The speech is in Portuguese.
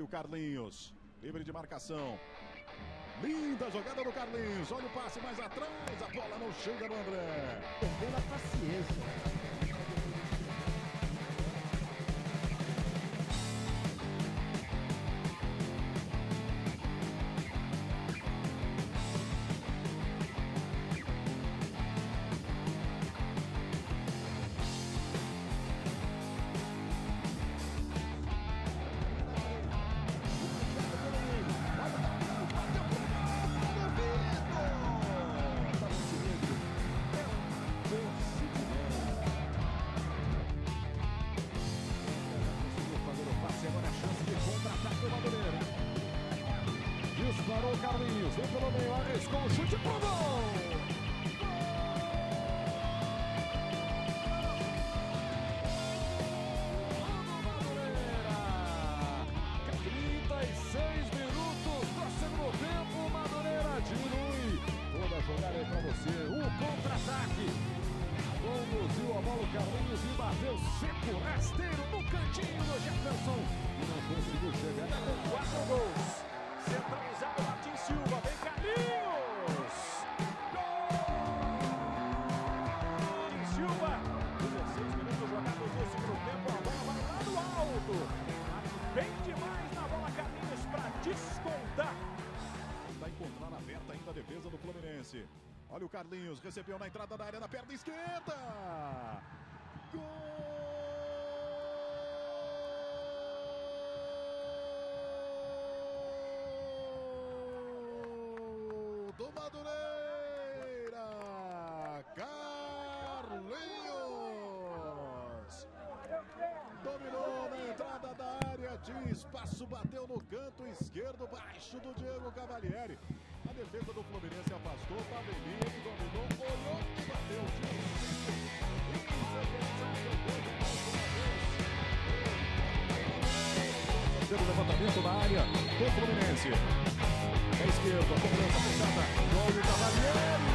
Olha o Carlinhos, livre de marcação. Linda jogada do Carlinhos. Olha o passe mais atrás. A bola não chega no André. Perdeu a paciência. Disparou o Carlinhos, vem pelo meio, arriscou o chute pro gol! Madureira! 36 minutos do segundo tempo, Madureira diminui. Toda jogada é pra você, o contra-ataque. Conduziu a bola o Carlinhos e bateu seco, rasteiro no cantinho do Jefferson. E não conseguiu chegar com 4 gols. Centralizado, Martin Silva, vem Carlinhos! Gol! Martin Silva, 16 minutos jogados no segundo tempo, a bola vai lá no alto. Bem demais na bola, Carlinhos, para descontar. Vai encontrando aberta ainda a defesa do Fluminense. Olha o Carlinhos, recebeu na entrada da área, na perna esquerda. Gol! Do Madureira, Carlinhos dominou na entrada da área, tinha espaço, bateu no canto esquerdo, baixo do Diego Cavalieri. A defesa do Fluminense afastou, tá Nelinha, ele dominou, olhou e bateu. Terceiro levantamento da área do Fluminense. É esquerdo, a cobrança fechada, gol de Cavalieri.